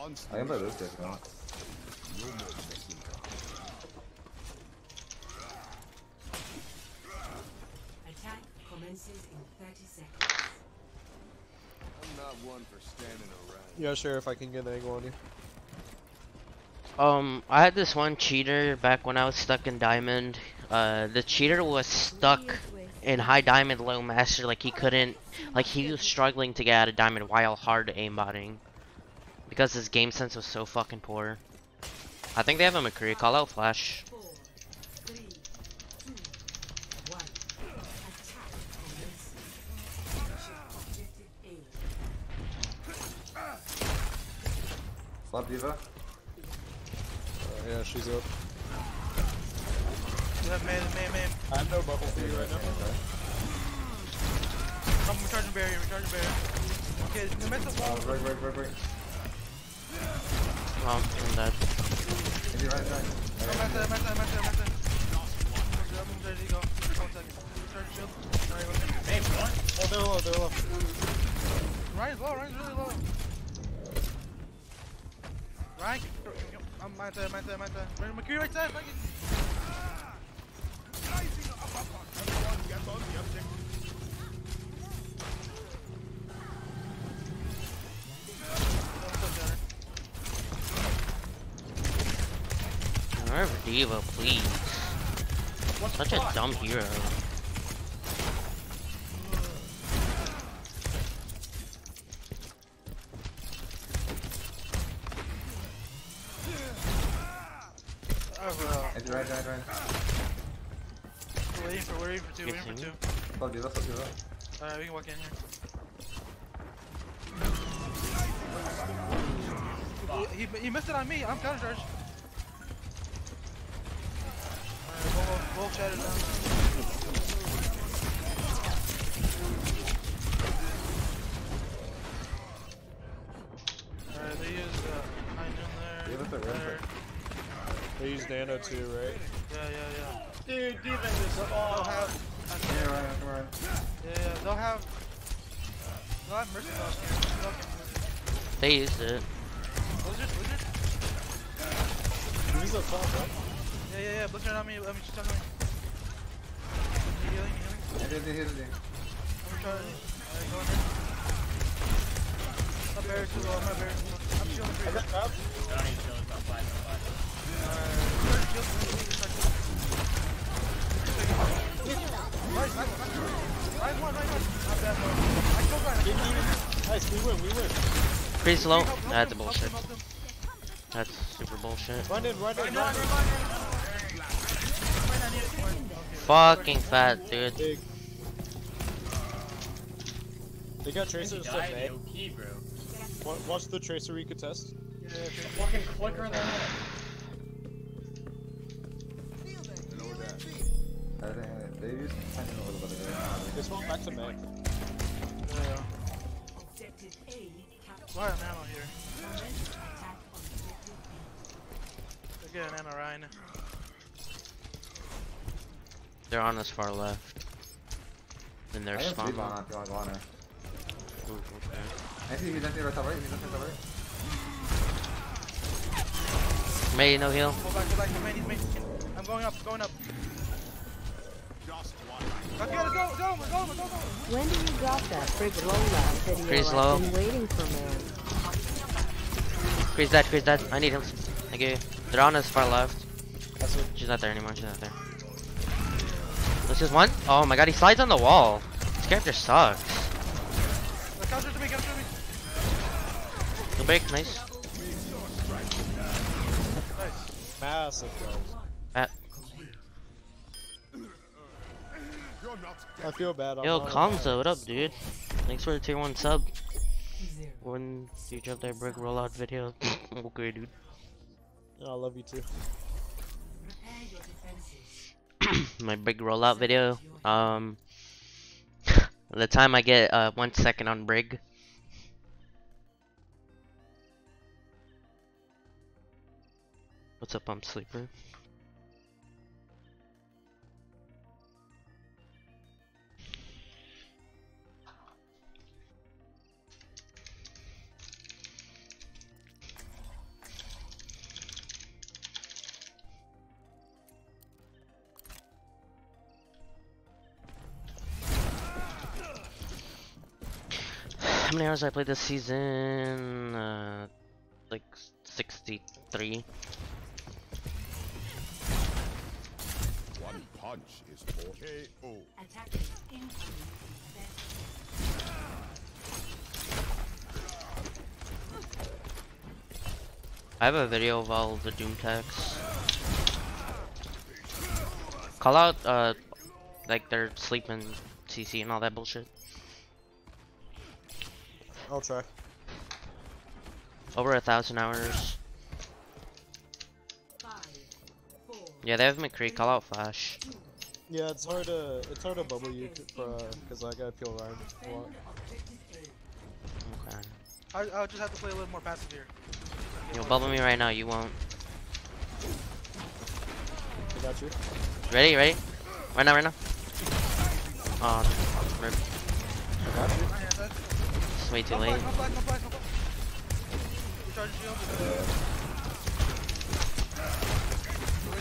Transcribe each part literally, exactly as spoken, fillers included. I can play this deck now. Attack commences in thirty seconds. I'm not one for standing around. Yeah, sure, if I can get an angle on you. Um, I had this one cheater back when I was stuck in Diamond. Uh, the cheater was stuck in high Diamond, low Master. Like, he couldn't, like, he was struggling to get out of Diamond while hard aimbotting. Because his game sense was so fucking poor. I think they have a McCree. Call out Flash. Slap D.Va. Yeah, she's up. Yeah, man, man, man. I have no bubble for you right now. Okay. I'm recharging barrier, recharging barrier. Okay, no matter what. Break, break, break, break. Oh, I'm dead. Maybe right side. No matter, no matter, no matter, no matter. I'm ready to go. One second. Recharge shield. Alright, one second. Hey, what? Oh, they're low, they're low. Ryan's low, Ryan's really low. Ryan, can you go? I'm right there, I'm right there, I'm right there. McCree right there, fucking! Nerve D.Va, please. What's Such a dumb hero. Right, right, right. We're waiting for, we're waiting for two, we're waiting for two. Fuck you, that's okay, right? Alright, we can walk in here. He, he, he missed it on me, I'm counter charged. Alright, we'll, we'll, we'll shatter down. Alright, they used uh, behind him there. Yeah, that's right. They use Nano too, right? Yeah, yeah, yeah. Dude, defense is all have. Yeah, right, right, right. Yeah, yeah, they'll have. They'll have mercy on. They used it. Blizzard, blizzard. He's up top, right? Yeah, yeah, yeah. Blizzard on me. Let me just on me. You healing? You healing? I did the healing. I'm trying. Alright, go in there. My barrier too low. My barrier too low. I'm shielding for you. Up. I need shielding. Top five. Top five. Nice, we win, we win. Pretty slow. That's bullshit. That's super bullshit. Run in, run in, run in. Fucking fat, dude. Big. They got Tracer stuff, eh? Watch the Tracer recontest. Yeah, fucking clicker in the head. I don't know, they use I don't know a little bit of it. This one back to mech. There we go. Objective A. Why an ammo here? Let's get an ammo, Ryan. They're on us far left. Then they're spawned. I have three on her. Ooh, okay. I think he's empty right top right, he's empty right top right. May, no heal. Go back, go back, main, main. I'm going up, going up. I've got to go, go, go, go, go, go. When do you drop that Brig low last video? Freeze low. I've been waiting for me. Freeze that, freeze that. I need him. Thank you. They're on us far left. That's it. She's not there anymore, she's not there. This is one? Oh my god, he slides on the wall. This character sucks. Counter to me, counter to me. Go break, nice. Nice. Massive, guys. At. I feel bad. I'm Yo, Kongzo, what up, dude? Thanks for the tier one sub. When do you drop that Brig rollout video? Okay, dude. Yeah, I love you too. My Brig rollout video. Um, the time I get uh one second on Brig. What's up, I'm sleeper. how many hours I played this season? Uh, like sixty-three. One punch is for K O. Attacking incoming. I have a video of all the Doom techs. Call out, uh, like their sleep and C C and all that bullshit. I'll try. Over a thousand hours. Five, four, yeah, they have McCree. Call out Flash. Yeah, it's hard to it's hard to bubble you because uh, I gotta peel Ryan a lot. Okay. I I'll just have to play a little more passive here. You'll bubble me right now, you won't. I got you. Ready, ready? Right now, right now. Oh, rip. I got you. It's way too late. Come back, come back, come back. Recharge shield.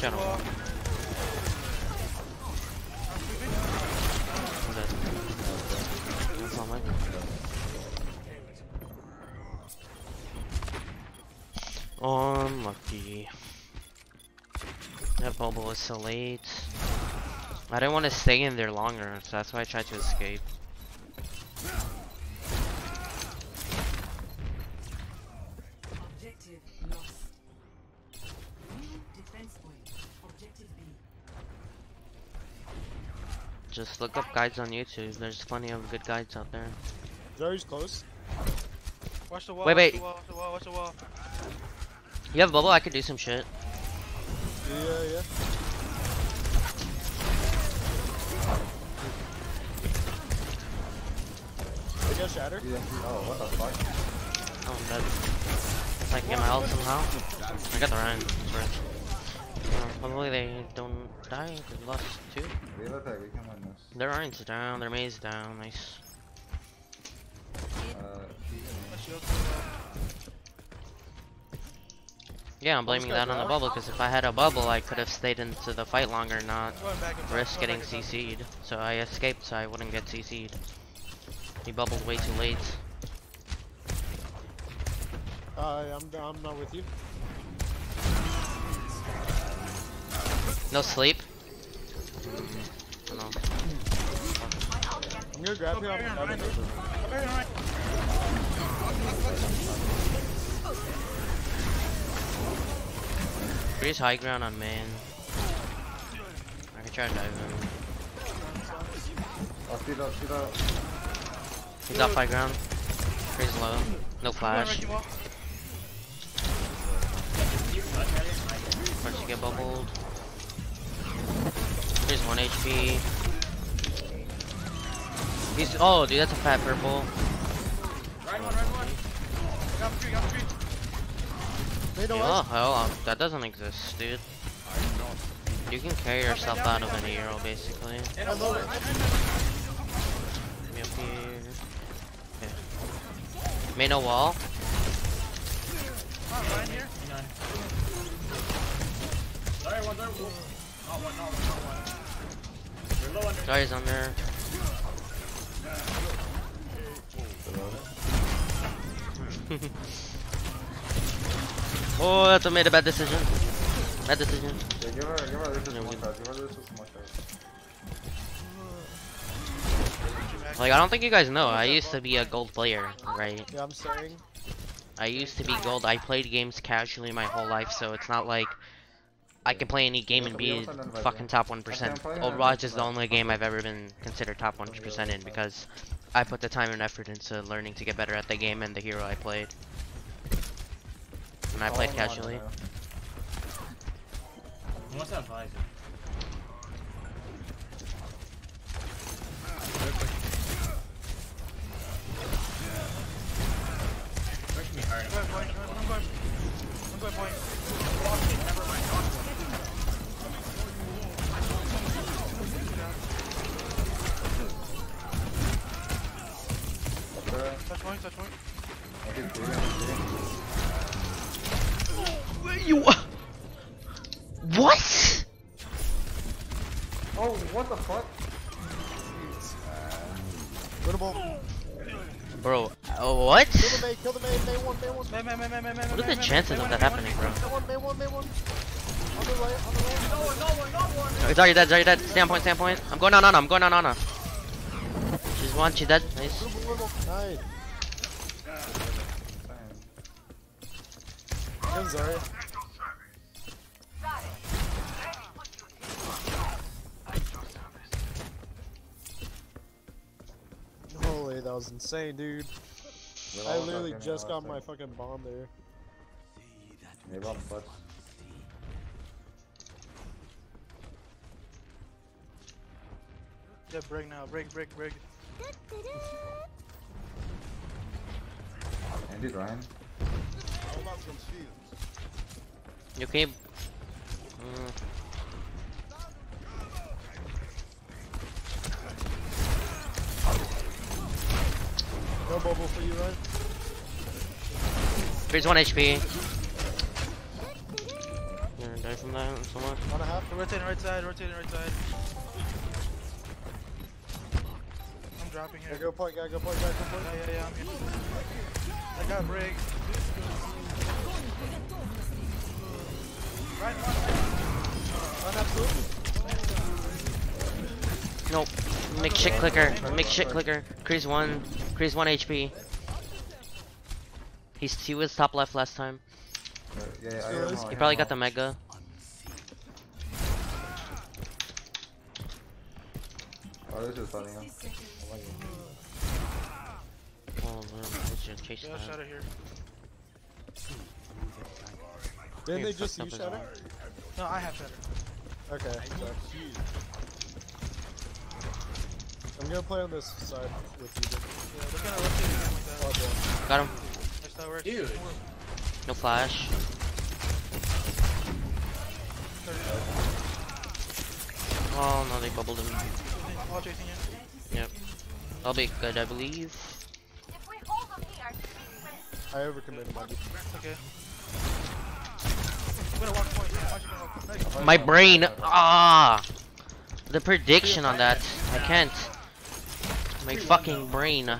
Channel. I'm dead. That's all mine. Unlucky. That bubble was so late. I didn't want to stay in there longer, so that's why I tried to escape. Objective lost. New defense point. Objective B. Just look up guides on YouTube. There's plenty of good guides out there. Jerry's close. Watch the wall. Wait, wait. Watch the wall, watch the wall, watch the wall. You have bubble? I could do some shit. Yeah, yeah. Did you shatter? Yeah. Oh, what the fuck? Oh, I'm dead. If I can get my ult somehow. I got the Ryan. Uh, hopefully they don't die. They lost two. We look like we can win this. Their Ryan's down. Their Maze down. Nice. Yeah, I'm blaming that on the bubble because if I had a bubble, I could have stayed into the fight longer, not risk getting C C'd. So I escaped so I wouldn't get C C'd. He bubbled way too late. Uh, I'm, I'm not with you. No sleep? Mm, I don't know. I'm gonna grab you. I'm gonna grab you. Freeze high ground on man. I can try to dive in. Oh, shoot up, shoot up. He's off high ground. Freeze low. No flash. First you get bubbled. Freeze one H P. He's. Oh, dude, that's a fat purple. Right one, right one. Got three, got three. Oh hell, that doesn't exist, dude. You can carry yourself out of an hero, basically. Me up here. Okay. Made no wall. Guy's under. Oh, that's I made a bad decision. Bad decision. Yeah, give her, give her this is one shot. Give her this is one shot. Like, I don't think you guys know, I used to be a gold player, right? Yeah, I'm saying. I used to be gold. I played games casually my whole life, so it's not like I can play any game and be fucking top one percent. Overwatch is the only game I've ever been considered top one hundred percent in because I put the time and effort into learning to get better at the game and the hero I played. And I played oh, casually. What's that vibe? Push me hard. I'm going, I'm going. I'm going, point. Lost it, never mind. Touch point, touch point. I didn't do that. You what? Oh, what the fuck? Bro, Oh, what? Kill the maid, kill the maid, May one, May one. May, May, May, May, May, May, May, what are the chances of that happening, bro? May one, May one, May one. On the right, on the right. No one, no one, no one. It's already dead, it's already dead. Stand point, stand point. I'm going on, on, I'm going on, on. She's one, she's dead. Nice. Nice. I'm sorry. Holy, that was insane, dude. I literally just got my fucking bomb there. Yeah, break now, break, break, break. Ended, Ryan. You okay? Mm. No bubble for you, Ryan. Here's one H P. You're gonna die from that somewhat. One and a half. Rotating right side, rotating right side. I'm dropping here. Yeah, go point, guy, go point, guy, go point. Yeah, yeah, yeah, I'm here. I got Brig. Right, right, right. Absolutely. Nope. Make shit clicker. Make shit clicker. Crease one. Crease one H P. He's he was top left last time. Yeah, yeah, yeah, he probably got the mega. Oh, this is funny, huh? Oh man, let's just chase that. Yeah, out of here. Didn't they just use shatter? No, I have shatter. Okay, sorry. I'm gonna play on this side with you. Got him. Dude. No flash. Oh no, they bubbled him. Yep. I'll be good, I believe. I overcommitted, buddy. Okay. My brain, ah, the prediction on that, I can't. My fucking brain.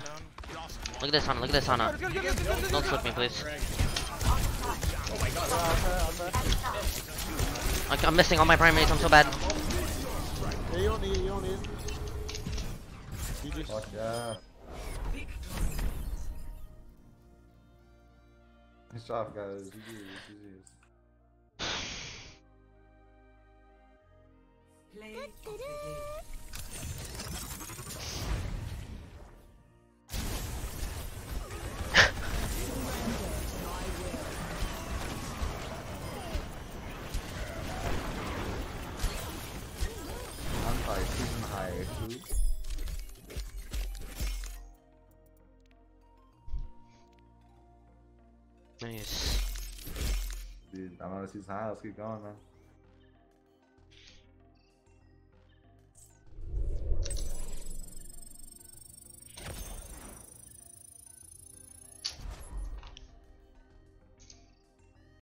Look at this, Hana. Look at this, Hana. Don't slip me, please. I'm missing all my primaries. I'm so bad. Nice job, guys. Play the game. I'm high, season high, dude. Nice. Dude, I'm on a season high, let's keep going, man.